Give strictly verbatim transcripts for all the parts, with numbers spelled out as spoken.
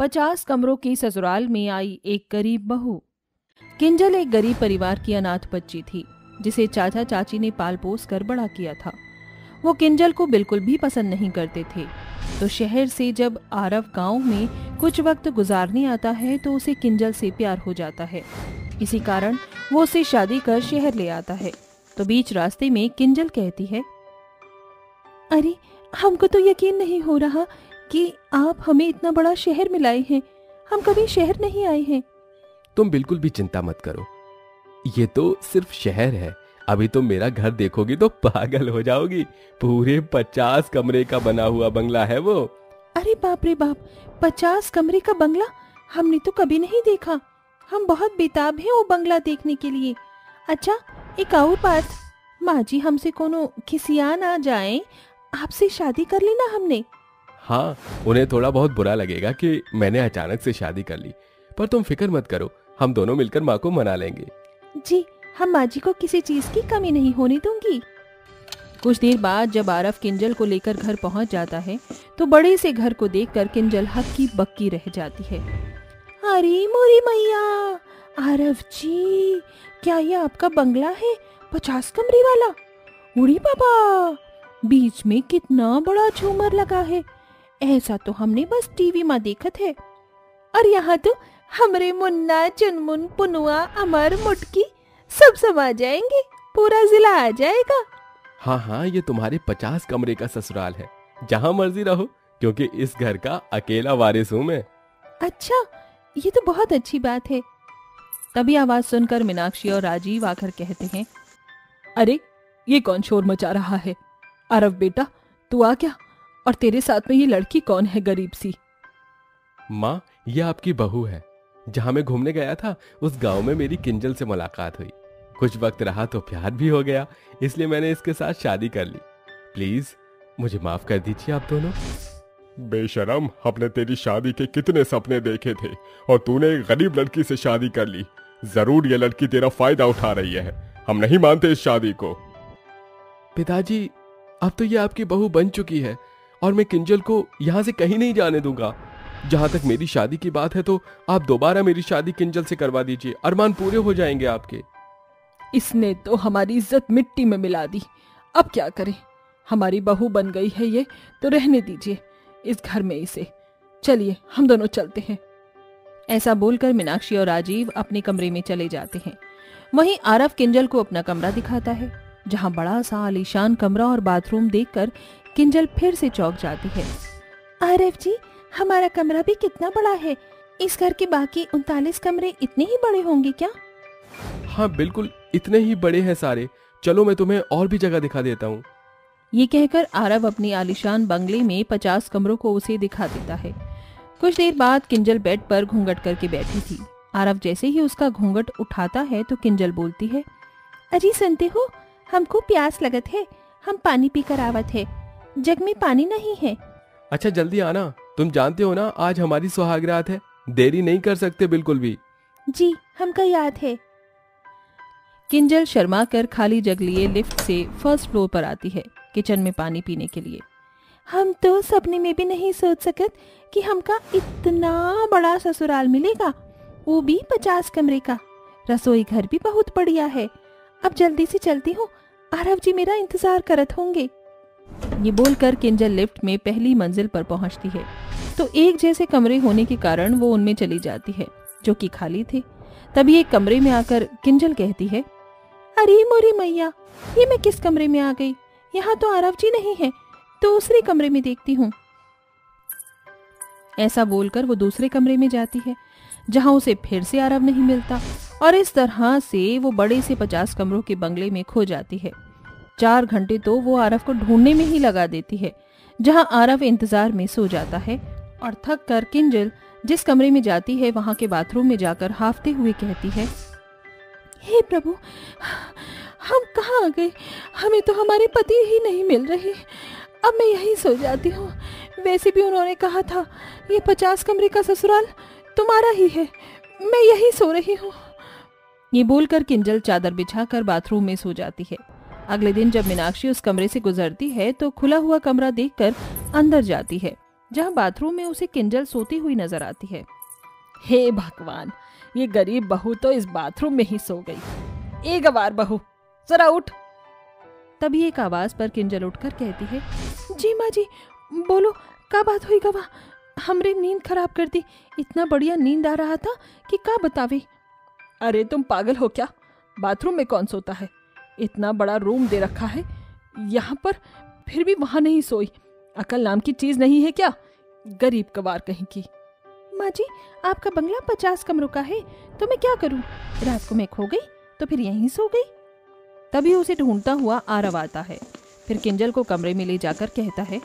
पचास कमरों की ससुराल में आई एक गरीब बहू। किंजल एक गरीब परिवार की अनाथ बच्ची थी जिसे चाचा चाची ने पाल पोस कर बड़ा किया था। वो किंजल को बिल्कुल भी पसंद नहीं करते थे। तो शहर से जब आरव गांव में कुछ वक्त गुजारने आता है तो उसे किंजल से प्यार हो जाता है। इसी कारण वो उसे शादी कर शहर ले आता है। तो बीच रास्ते में किंजल कहती है, अरे हमको तो यकीन नहीं हो रहा कि आप हमें इतना बड़ा शहर में लाए हैं, हम कभी शहर नहीं आए हैं। तुम बिल्कुल भी चिंता मत करो, ये तो सिर्फ शहर है। अभी तुम मेरा घर देखोगी तो पागल हो जाओगी। पूरे पचास कमरे का बना हुआ बंगला है वो। अरे बाप रे बाप, पचास कमरे का बंगला हमने तो कभी नहीं देखा। हम बहुत बेताब हैं वो बंगला देखने के लिए। अच्छा एक और बात, माँ जी हमसे कोनो खिसियान आ जाए आपसे शादी कर लेना हमने। हाँ, उन्हें थोड़ा बहुत बुरा लगेगा कि मैंने अचानक से शादी कर ली, पर तुम फिक्र मत करो, हम दोनों मिलकर माँ को मना लेंगे। जी, हम माँ जी को किसी चीज की कमी नहीं होने दूंगी। कुछ देर बाद जब आरव किंजल को लेकर घर पहुँच जाता है तो बड़े से घर को देखकर किंजल हक्की बक्की रह जाती है। अरे मोरी मैया, आरव जी क्या ये आपका बंगला है पचास कमरे वाला? उड़ी बाबा, बीच में कितना बड़ा झूमर लगा है, ऐसा तो हमने बस टीवी में देखा है। और यहाँ तो हमरे मुन्ना चुनमुन पुनुआ अमर मुटकी सब सब आ जाएंगे, पूरा जिला आ जाएगा। हाँ हाँ, ये तुम्हारे पचास कमरे का ससुराल है, जहाँ मर्जी रहो, क्योंकि इस घर का अकेला वारिस हूँ मैं। अच्छा, ये तो बहुत अच्छी बात है। तभी आवाज सुनकर मीनाक्षी और राजीव आकर कहते हैं, अरे ये कौन शोर मचा रहा है? आरव बेटा तू आ क्या? और तेरे साथ में ये लड़की कौन है गरीब सी? माँ, ये आपकी बहू है। जहाँ मैं घूमने गया था उस गांव में मेरी किंजल से मुलाकात हुई। कुछ वक्त रहा तो प्यार भी हो गया, इसलिए मैंने इसके साथ शादी कर ली। प्लीज मुझे माफ कर दीजिए आप दोनों। बेशरम, हमने तेरी शादी के कितने सपने देखे थे और तूने एक गरीब लड़की से शादी कर ली। जरूर ये लड़की तेरा फायदा उठा रही है, हम नहीं मानते इस शादी को। पिताजी, अब तो ये आपकी बहू बन चुकी है और मैं किंजल को यहाँ से कहीं नहीं जाने दूंगा। जहाँ तक मेरी शादी की बात है तो आप दोबारा मेरी शादी किंजल से करवा दीजिए, अरमान पूरे हो जाएंगे आपके। इसने तो हमारी इज्जत मिट्टी में मिला दी। अब क्या करें, हमारी बहू बन गई है ये, तो रहने दीजिए इस घर में इसे। चलिए हम दोनों चलते हैं। ऐसा बोलकर मीनाक्षी और राजीव अपने कमरे में चले जाते हैं। वहीं आरव किंजल को अपना कमरा दिखाता है, जहाँ बड़ा सा आलीशान कमरा और बाथरूम देखकर किंजल फिर से चौंक जाती है। आरव जी, हमारा कमरा भी कितना बड़ा है, इस घर के बाकी उनतालीस कमरे इतने ही बड़े होंगे क्या? हाँ बिल्कुल, इतने ही बड़े हैं सारे। चलो मैं तुम्हें और भी जगह दिखा देता हूँ। ये कहकर आरव अपनी आलीशान बंगले में पचास कमरों को उसे दिखा देता है। कुछ देर बाद किंजल बेड पर घूंघट करके बैठी थी। आरव जैसे ही उसका घूंघट उठाता है तो किंजल बोलती है, अजी सुनते हो, हमको प्यास लगत है, हम पानी पीकर आवत है, जग में पानी नहीं है। अच्छा जल्दी आना, तुम जानते हो ना आज हमारी सुहागरात है, देरी नहीं कर सकते बिल्कुल भी। जी हमका याद है। किंजल शर्मा कर खाली जग लिए लिफ्ट से फर्स्ट फ्लोर पर आती है किचन में पानी पीने के लिए। हम तो सपने में भी नहीं सोच सकत कि हमका इतना बड़ा ससुराल मिलेगा, वो भी पचास कमरे का। रसोई घर भी बहुत बढ़िया है। अब जल्दी से चलती हूँ, आरव जी मेरा इंतजार करत होंगे। ये बोलकर किंजल लिफ्ट में पहली मंजिल पर पहुँचती है तो एक जैसे कमरे होने के कारण वो उनमें चली जाती है जो कि खाली थे। तभी एक कमरे में आकर किंजल कहती है, अरे मोरी मैया, ये मैं किस कमरे में आ गई? यहाँ तो आरव जी नहीं है, दूसरे कमरे में देखती हूँ। ऐसा बोलकर वो दूसरे कमरे में जाती है जहाँ उसे फिर से आरव नहीं मिलता और इस तरह से वो बड़े से पचास कमरों के बंगले में खो जाती है। चार घंटे तो वो आरव को ढूंढने में ही लगा देती है, जहाँ आरव इंतजार में सो जाता है और थक कर किंजल जिस कमरे में जाती है वहाँ के बाथरूम में जाकर हाफते हुए कहती है, हे प्रभु, हम कहाँ आ गए? हमें तो हमारे पति ही नहीं मिल रहे। अब मैं यहीं सो जाती हूँ, वैसे भी उन्होंने कहा था ये पचास कमरे का ससुराल तुम्हारा ही है, मैं यहीं सो रही हूँ। ये बोलकर किंजल चादर बिछाकर बाथरूम में सो जाती है। अगले दिन जब मीनाक्षी उस कमरे से गुजरती है तो खुला हुआ कमरा देखकर अंदर जाती है जहां बाथरूम में उसे किंजल सोती हुई नजर आती है। हे भगवान, ये गरीब बहू तो इस बाथरूम में ही सो गई। ए गवार बहू, जरा उठ। तभी एक आवाज पर किंजल उठकर कहती है, जी माँ जी, बोलो क्या बात हुई गवा? हमरे नींद खराब कर दी। इतना बढ़िया नींद आ रहा था कि क्या बतावे। अरे तुम पागल हो क्या? बाथरूम में कौन सोता है? इतना बड़ा रूम दे रखा है यहाँ पर, फिर भी वहाँ नहीं सोई। अकल नाम की चीज नहीं है क्या? गरीब कवार कहीं की। माँ जी, आपका बंगला पचास कमरों का है तो मैं क्या करूँ? रात को मैं खो गई तो फिर यहीं सो गई। तभी उसे ढूंढता हुआ आरव आता है। फिर किंजल को कमरे में ले जाकर कहता है,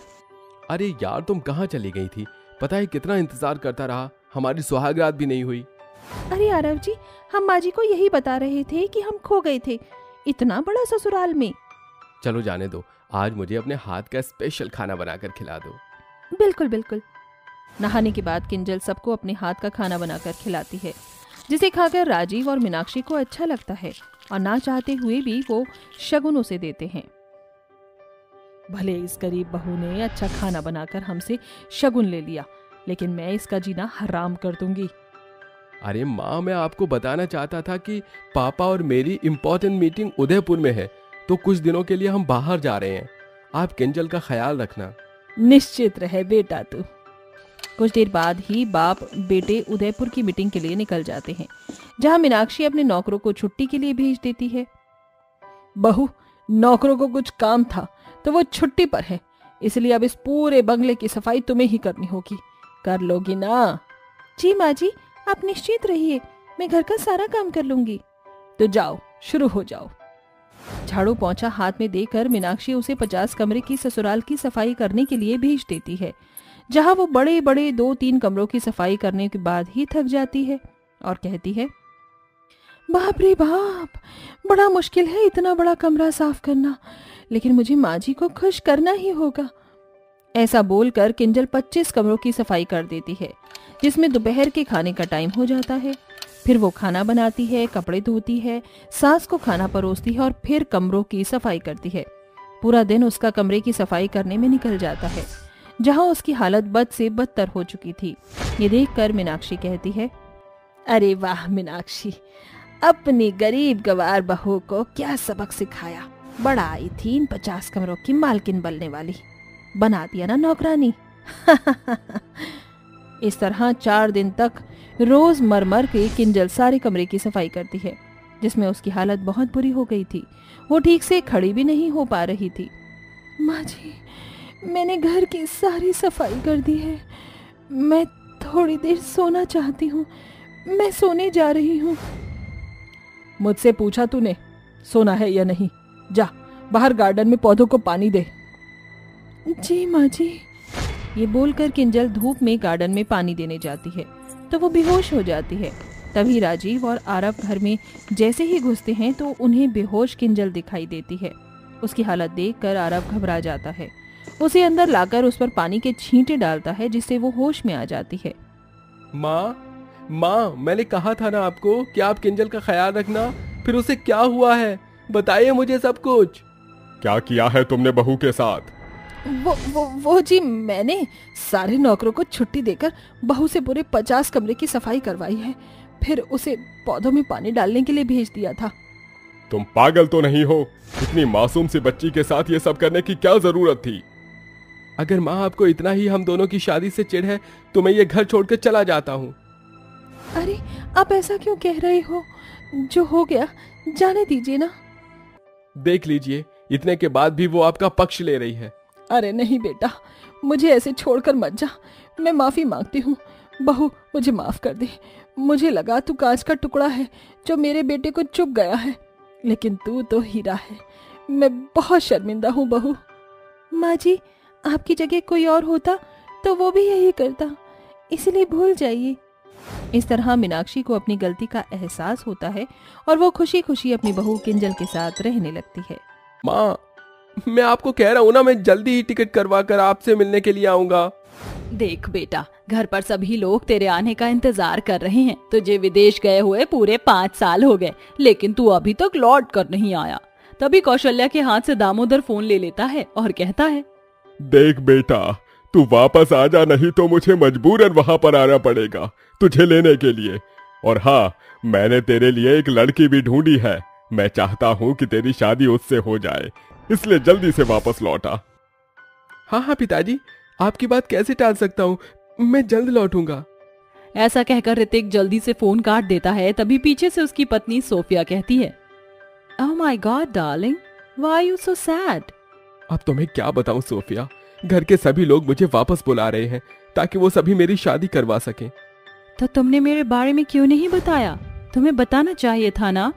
अरे यार तुम कहाँ चली गई थी? पता है कितना इंतजार करता रहा, हमारी सुहागरात भी नहीं हुई। अरे आरव जी, हम माँ जी को यही बता रहे थे कि हम खो गए थे इतना बड़ा ससुराल में। चलो जाने दो, आज मुझे अपने हाथ का स्पेशल खाना बनाकर खिला दो। बिल्कुल बिल्कुल। नहाने के बाद किंजल सबको अपने हाथ का खाना बनाकर खिलाती है, जिसे खाकर राजीव और मीनाक्षी को अच्छा लगता है और ना चाहते हुए भी वो शगुन उसे देते हैं। भले इस गरीब बहू ने अच्छा खाना बनाकर हमसे शगुन ले लिया, लेकिन मैं इसका जीना हराम कर दूंगी। अरे माँ, मैं आपको बताना चाहता था कि पापा और मेरी इम्पोर्टेंट मीटिंग उदयपुर में है, तो कुछ दिनों के लिए हम बाहर जा रहे हैं। आप किंजल का ख्याल रखना। निश्चित रहे बेटा तू। कुछ देर बाद ही बाप बेटे उदयपुर की मीटिंग के लिए निकल जाते हैं, जहां मीनाक्षी अपने नौकरों को छुट्टी के लिए भेज देती है। बहू, नौकरों को कुछ काम था तो वो छुट्टी पर है, इसलिए अब इस पूरे बंगले की सफाई तुम्हें ही करनी होगी। कर लोगी ना? जी माँ जी, आप निश्चित रहिए, मैं घर का सारा काम कर लूंगी। तो जाओ, शुरू हो जाओ। झाड़ू पोंछा हाथ में देकर मीनाक्षी उसे पचास कमरे की ससुराल की सफाई करने के लिए भेज देती है, जहां वो बड़े बड़े दो तीन कमरों की सफाई करने के बाद ही थक जाती है और कहती है, बाप रे बाप, बड़ा मुश्किल है इतना बड़ा कमरा साफ करना, लेकिन मुझे माँ जी को खुश करना ही होगा। ऐसा बोलकर किंजल पच्चीस कमरों की सफाई कर देती है, जिसमें दोपहर के खाने का टाइम हो जाता है। फिर वो खाना बनाती है, कपड़े धोती है, सास को खाना परोसती है और फिर कमरों की सफाई करती है। पूरा दिन उसका कमरे की सफाई करने में निकल जाता है, जहां उसकी हालत बद से बदतर हो चुकी थी। ये देखकर मीनाक्षी कहती है, अरे वाह मीनाक्षी, अपनी गरीब गवार बहू को क्या सबक सिखाया। बड़ा आई थी इन पचास कमरों की मालकिन बनने वाली, बना दिया ना नौकरानी। इस तरह चार दिन तक रोज मरमर के किंजल सारे कमरे की सफाई करती है, जिसमें उसकी हालत बहुत बुरी हो गई थी। वो ठीक से खड़ी भी नहीं हो पा रही थी। माँ जी, मैंने घर की सारी सफाई कर दी है, मैं थोड़ी देर सोना चाहती हूँ, मैं सोने जा रही हूँ। मुझसे पूछा तूने सोना है या नहीं? जा बाहर गार्डन में पौधों को पानी दे। जी माँ जी। ये बोलकर किंजल धूप में गार्डन में पानी देने जाती है तो वो बेहोश हो जाती है। तभी राजीव और आरव घर में जैसे ही घुसते हैं तो उन्हें बेहोश किंजल दिखाई देती है। उसकी हालत देखकर आरव घबरा जाता है, उसे अंदर लाकर उस पर पानी के छींटे डालता है, जिससे वो होश में आ जाती है। माँ माँ, मैंने कहा था ना आपको कि आप किंजल का ख्याल रखना, फिर उसे क्या हुआ है बताइए मुझे सब कुछ। क्या किया है तुमने बहू के साथ? वो वो वो जी, मैंने सारे नौकरों को छुट्टी देकर बहू से पूरे पचास कमरे की सफाई करवाई है, फिर उसे पौधों में पानी डालने के लिए भेज दिया था। तुम पागल तो नहीं हो? इतनी मासूम सी बच्ची के साथ ये सब करने की क्या जरूरत थी? अगर माँ आपको इतना ही हम दोनों की शादी से चिढ़ है तो मैं ये घर छोड़कर चला जाता हूँ। अरे आप ऐसा क्यों कह रहे हो? जो हो गया जाने दीजिए ना। देख लीजिए, इतने के बाद भी वो आपका पक्ष ले रही है। अरे नहीं बेटा, मुझे ऐसे छोड़कर मत जा, मैं माफ़ी मांगती हूँ। बहू मुझे माफ़ कर दे, मुझे लगा तू कांच का टुकड़ा है जो मेरे बेटे को चुभ गया है, लेकिन तू तो हीरा है। मैं बहुत शर्मिंदा हूँ बहू। माँ जी, आपकी जगह कोई और होता तो वो भी यही करता, इसलिए भूल जाइए। इस तरह मीनाक्षी को अपनी गलती का एहसास होता है और वो खुशी खुशी अपनी बहू किंजल के साथ रहने लगती है। माँ, मैं आपको कह रहा हूँ ना, मैं जल्दी ही टिकट करवा कर आपसे मिलने के लिए आऊंगा। देख बेटा, घर पर सभी लोग तेरे आने का इंतजार कर रहे हैं। तुझे विदेश गए हुए पूरे पाँच साल हो गए, लेकिन तू अभी तक लौट कर नहीं आया। तभी कौशल्या के हाथ से दामोदर फोन ले लेता है और कहता है, देख बेटा, तू वापस आ जा, नहीं तो मुझे मजबूरन वहां पर आना पड़ेगा तुझे लेने के लिए। और हाँ, मैंने तेरे लिए एक लड़की भी ढूंढी है, मैं चाहता हूँ कि तेरी शादी उससे हो जाए, इसलिए जल्दी से वापस लौटा। हाँ हाँ पिताजी, आपकी बात कैसे टाल सकता हूँ, मैं जल्द लौटूंगा। ऐसा कहकर ऋतिक जल्दी से फोन काट देता है। तभी पीछे से उसकी पत्नी सोफिया कहती है, oh my God darling, why are you so sad? अब तुम्हें क्या बताऊं सोफिया, घर के सभी लोग मुझे वापस बुला रहे हैं ताकि वो सभी मेरी शादी करवा सकें। तो तुमने मेरे बारे में क्यों नहीं बताया? तुम्हें बताना चाहिए था ना।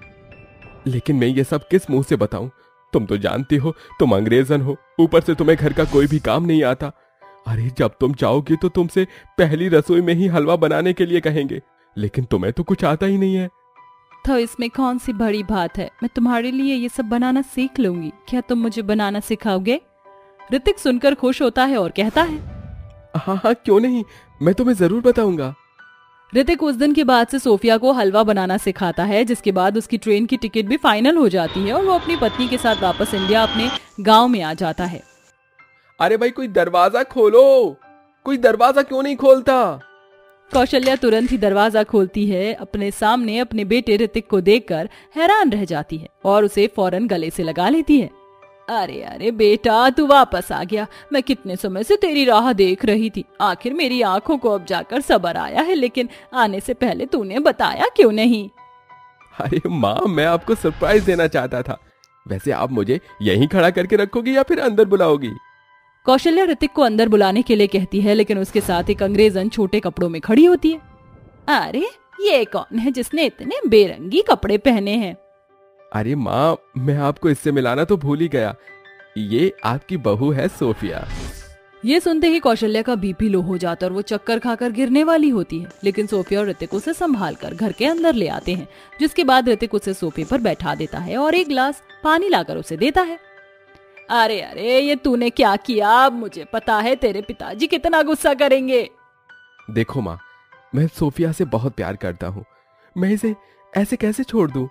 लेकिन मैं ये सब किस मुंह से बताऊं? तुम तो जानती हो तुम अंग्रेजन हो, ऊपर से तुम्हें घर का कोई भी काम नहीं आता। अरे जब तुम चाहोगी तो तुमसे पहली रसोई में ही हलवा बनाने के लिए कहेंगे, लेकिन तुम्हें तो कुछ आता ही नहीं है। तो इसमें कौन सी बड़ी बात है, मैं तुम्हारे लिए ये सब बनाना सीख लूंगी, क्या तुम मुझे बनाना सिखाओगे? ऋतिक सुनकर खुश होता है और कहता है, हाँ हाँ क्यों नहीं, मैं तुम्हें जरूर बताऊंगा। ऋतिक उस दिन के बाद से सोफिया को हलवा बनाना सिखाता है, जिसके बाद उसकी ट्रेन की टिकट भी फाइनल हो जाती है और वो अपनी पत्नी के साथ वापस इंडिया अपने गाँव में आ जाता है। अरे भाई कोई दरवाजा खोलो, कोई दरवाजा क्यों नहीं खोलता? कौशल्या तुरंत ही दरवाजा खोलती है। अपने सामने अपने बेटे ऋतिक को देखकर हैरान रह जाती है और उसे फौरन गले से लगा लेती है। अरे अरे बेटा तू वापस आ गया, मैं कितने समय से तेरी राह देख रही थी, आखिर मेरी आंखों को अब जाकर सबर आया है, लेकिन आने से पहले तूने बताया क्यों नहीं? अरे माँ, मैं आपको सरप्राइज देना चाहता था। वैसे आप मुझे यहीं खड़ा करके रखोगी या फिर अंदर बुलाओगी? कौशल्या ऋतिक को अंदर बुलाने के लिए कहती है, लेकिन उसके साथ एक अंग्रेजन छोटे कपड़ों में खड़ी होती है। अरे ये कौन है जिसने इतने बेरंगी कपड़े पहने हैं? अरे माँ, मैं आपको इससे मिलाना तो भूल ही गया, ये आपकी बहू है सोफिया। ये सुनते ही कौशल्या का बीपी लो हो जाता है और वो चक्कर खाकर गिरने वाली होती है, लेकिन सोफिया और ऋतिक उसे संभाल कर घर के अंदर ले आते हैं, जिसके बाद ऋतिक उसे सोफे पर बैठा देता है और एक गिलास पानी लाकर उसे देता है। अरे अरे ये तूने क्या किया? अब मुझे पता है तेरे पिताजी कितना गुस्सा करेंगे। देखो माँ, मैं सोफिया से बहुत प्यार करता हूँ, मैं इसे ऐसे कैसे छोड़ दूँ?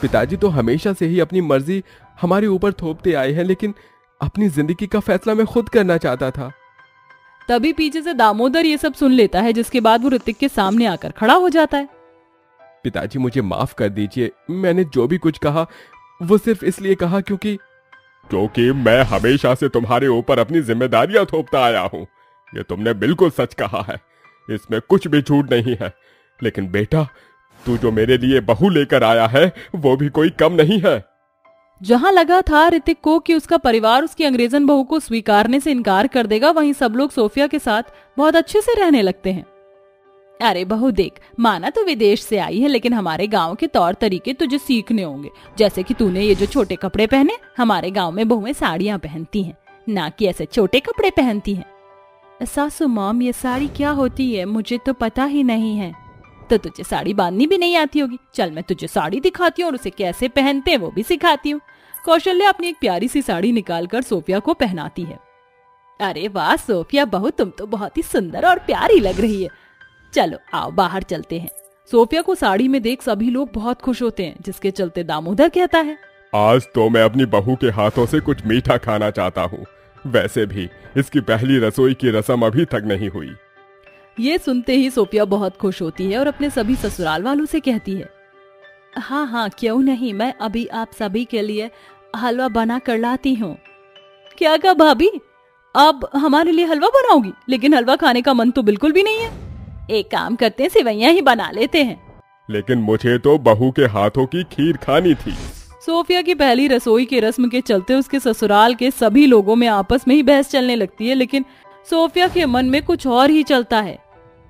पिताजी तो हमेशा से ही अपनी मर्जी हमारे ऊपर थोपते आए हैं, लेकिन अपनी जिंदगी का फैसला मैं खुद करना चाहता था। तभी पीछे से दामोदर ये सब सुन लेता है, जिसके बाद वो ऋतिक के सामने आकर खड़ा हो जाता है। पिताजी मुझे माफ कर दीजिए, मैंने जो भी कुछ कहा वो सिर्फ इसलिए कहा क्योंकि क्योंकि मैं हमेशा से तुम्हारे ऊपर अपनी जिम्मेदारियां थोपता आया हूँ। ये तुमने बिल्कुल सच कहा है, इसमें कुछ भी झूठ नहीं है। लेकिन बेटा, तू जो मेरे लिए बहू लेकर आया है वो भी कोई कम नहीं है। जहाँ लगा था ऋतिक को कि उसका परिवार उसकी अंग्रेजन बहू को स्वीकारने से इनकार कर देगा, वहीं सब लोग सोफिया के साथ बहुत अच्छे से रहने लगते हैं। अरे बहू देख, माना तो विदेश से आई है, लेकिन हमारे गांव के तौर तरीके तुझे सीखने होंगे, जैसे कि तूने ये जो छोटे कपड़े पहने। हमारे गांव में बहुएं साड़ियां पहनती हैं, ना कि ऐसे छोटे कपड़े पहनती हैं। सासू मॉम, ये साड़ी क्या होती है? मुझे तो पता ही नहीं है। तो तुझे साड़ी बांधनी भी नहीं आती होगी। चल मैं तुझे साड़ी दिखाती हूँ और उसे कैसे पहनते हैं वो भी सिखाती हूँ। कौशल्या अपनी एक प्यारी सी साड़ी निकाल कर सोफिया को पहनाती है। अरे वाह सोफिया बहू, तुम तो बहुत ही सुंदर और प्यारी लग रही है, चलो आओ बाहर चलते हैं। सोफिया को साड़ी में देख सभी लोग बहुत खुश होते हैं, जिसके चलते दामोदर कहता है, आज तो मैं अपनी बहू के हाथों से कुछ मीठा खाना चाहता हूँ, वैसे भी इसकी पहली रसोई की रस्म अभी तक नहीं हुई। ये सुनते ही सोफिया बहुत खुश होती है और अपने सभी ससुराल वालों से कहती है, हाँ हाँ क्यों नहीं, मैं अभी आप सभी के लिए हलवा बना कर लाती हूँ। क्या कहा भाभी, आप हमारे लिए हलवा बनाओगी? लेकिन हलवा खाने का मन तो बिल्कुल भी नहीं है, एक काम करते हैं सेवैयां ही बना लेते हैं। लेकिन मुझे तो बहू के हाथों की खीर खानी थी। सोफिया की पहली रसोई के रस्म के चलते उसके ससुराल के सभी लोगों में आपस में ही बहस चलने लगती है, लेकिन सोफिया के मन में कुछ और ही चलता है।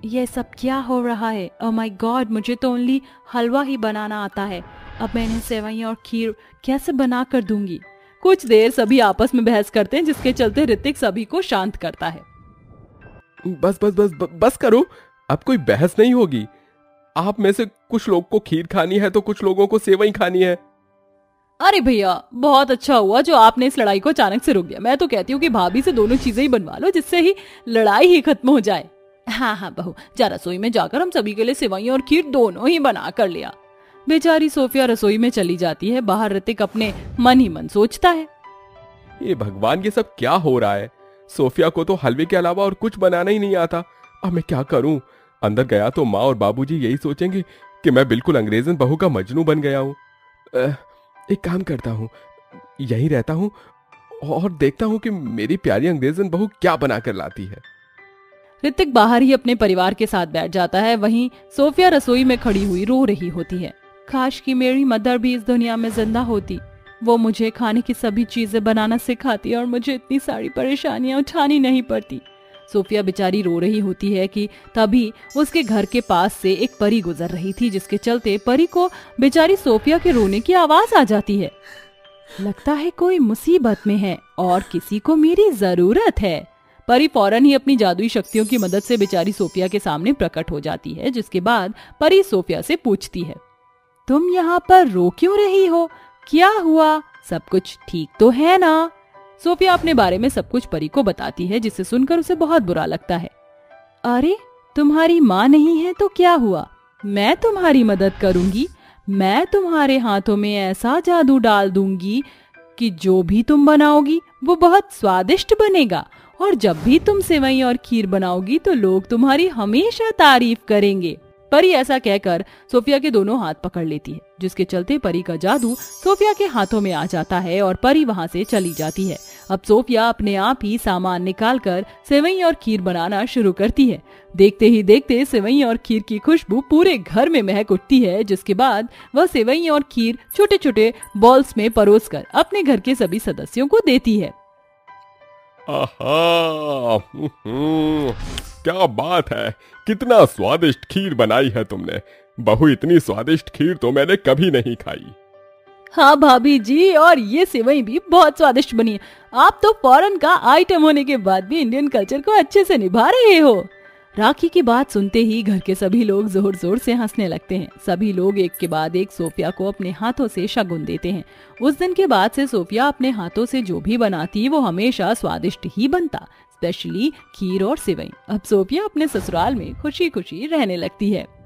ये सब क्या हो रहा है? ओह माय गॉड, मुझे तो ओनली हलवा ही बनाना आता है, अब मैं इन्हें सेवैयां और खीर कैसे बना कर दूंगी? कुछ देर सभी आपस में बहस करते हैं, जिसके चलते ऋतिक सभी को शांत करता है। बस बस बस बस करो, अब कोई बहस नहीं होगी। आप में से कुछ लोग को खीर खानी है तो कुछ लोगों को सेवई खानी है। अरे भैया बहुत अच्छा हुआ जो आपने इस लड़ाई को अचानक से रोक दिया, मैं तो कहती हूँ कि भाभी से दोनों चीजें ही बनवा लो, जिससे ही लड़ाई ही खत्म हो जाए। हाँ हाँ बहू, जा रसोई में जाकर हम सभी के लिए सेवई और खीर दोनों ही बना कर लिया। बेचारी सोफिया रसोई में चली जाती है। बाहर ऋतिक अपने मन ही मन सोचता है, ये भगवान ये सब क्या हो रहा है? सोफिया को तो हलवे के अलावा और कुछ बनाना ही नहीं आता। अब मैं क्या करूं? अंदर गया तो माँ और बाबूजी यही सोचेंगे कि मैं बिल्कुल अंग्रेजन बहू का मजनू बन गया हूँ। एक काम करता हूँ, यहीं रहता हूँ और देखता हूँ कि मेरी प्यारी अंग्रेजन बहू क्या बना कर लाती है। ऋतिक बाहर ही अपने परिवार के साथ बैठ जाता है। वहीं सोफिया रसोई में खड़ी हुई रो रही होती है। काश कि मेरी मदर भी इस दुनिया में जिंदा होती, वो मुझे खाने की सभी चीजें बनाना सिखाती और मुझे इतनी सारी परेशानियां उठानी नहीं पड़ती। सोफिया बेचारी रो रही होती है कि तभी उसके घर के पास से एक परी गुजर रही थी, जिसके चलते परी को बेचारी सोफिया के रोने की आवाज आ जाती है। लगता है कोई मुसीबत में है और किसी को मेरी जरूरत है। परी फौरन ही अपनी जादुई शक्तियों की मदद से बेचारी सोफिया के सामने प्रकट हो जाती है, जिसके बाद परी सोफिया से पूछती है, तुम यहाँ पर रो क्यों रही हो? क्या हुआ? सब कुछ ठीक तो है ना? सोफिया अपने बारे में सब कुछ परी को बताती है, जिसे सुनकर उसे बहुत बुरा लगता है। अरे तुम्हारी माँ नहीं है तो क्या हुआ? मैं तुम्हारी मदद करूंगी। मैं तुम्हारे हाथों में ऐसा जादू डाल दूंगी कि जो भी तुम बनाओगी वो बहुत स्वादिष्ट बनेगा, और जब भी तुम सेवई और खीर बनाओगी तो लोग तुम्हारी हमेशा तारीफ करेंगे। परी ऐसा कहकर सोफिया के दोनों हाथ पकड़ लेती है, जिसके चलते परी का जादू सोफिया के हाथों में आ जाता है और परी वहां से चली जाती है। अब सोफिया अपने आप ही सामान निकालकर सेवई और खीर बनाना शुरू करती है। देखते ही देखते सेवई और खीर की खुशबू पूरे घर में महक उठती है, जिसके बाद वह सेवई और खीर छोटे छोटे बॉल्स में परोसकर अपने घर के सभी सदस्यों को देती है। आहा, क्या बात है, कितना स्वादिष्ट खीर बनाई है तुमने। बहू, इतनी स्वादिष्ट खीर तो मैंने कभी नहीं खाई। हाँ भाभी जी, और ये सेवई भी बहुत स्वादिष्ट बनी है। आप तो फॉरेन का आइटम होने के बाद भी इंडियन कल्चर को अच्छे से निभा रहे हो। राखी की बात सुनते ही घर के सभी लोग जोर जोर से हंसने लगते हैं। सभी लोग एक के बाद एक सोफिया को अपने हाथों से शगुन देते हैं। उस दिन के बाद से सोफिया अपने हाथों से जो भी बनाती वो हमेशा स्वादिष्ट ही बनता, स्पेशली खीर और सेवई। अब सोफिया अपने ससुराल में खुशी खुशी रहने लगती है।